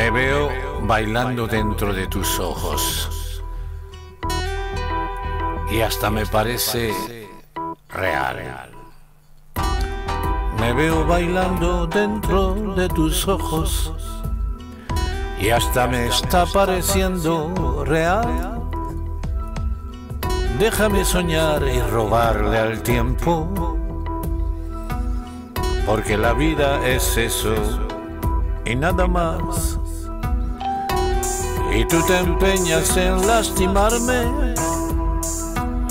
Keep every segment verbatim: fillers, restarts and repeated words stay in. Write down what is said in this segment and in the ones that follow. Me veo bailando dentro de tus ojos y hasta me parece real. Me veo bailando dentro de tus ojos y hasta me está pareciendo real. Déjame soñar y robarle al tiempo, porque la vida es eso y nada más. Y tú te empeñas en lastimarme,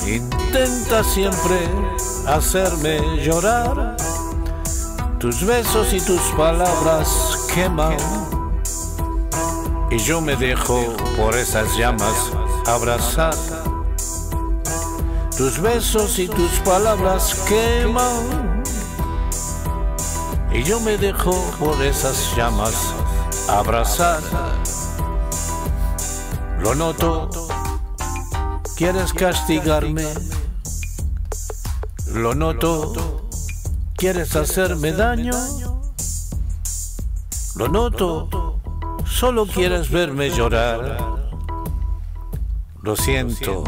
intentas siempre hacerme llorar. Tus besos y tus palabras queman y yo me dejo por esas llamas abrazar. Tus besos y tus palabras queman y yo me dejo por esas llamas abrazar. Lo noto, quieres castigarme. Lo noto, quieres hacerme daño. Lo noto, solo quieres verme llorar. Lo siento,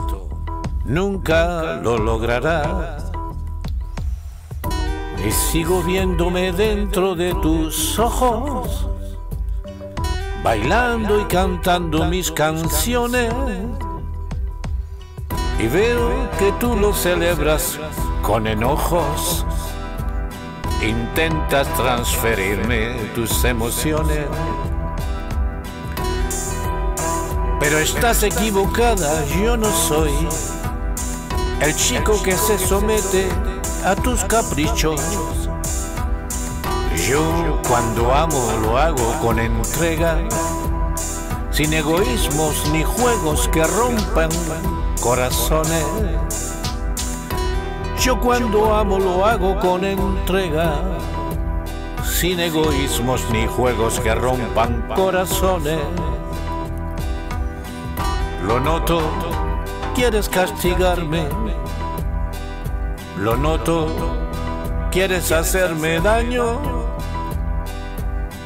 nunca lo lograrás. Y sigo viéndome dentro de tus ojos, bailando y cantando mis canciones. Y veo que tú lo celebras con enojos. Intentas transferirme tus emociones, pero estás equivocada, yo no soy el chico que se somete a tus caprichos. Yo cuando amo lo hago con entrega, sin egoísmos ni juegos que rompan corazones. Yo cuando amo lo hago con entrega, sin egoísmos ni juegos que rompan corazones. Lo noto, quieres castigarme. Lo noto, quieres hacerme daño.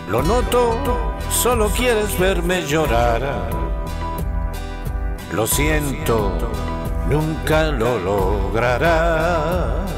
Lo noto, solo quieres verme llorar. Lo siento, nunca lo lograrás.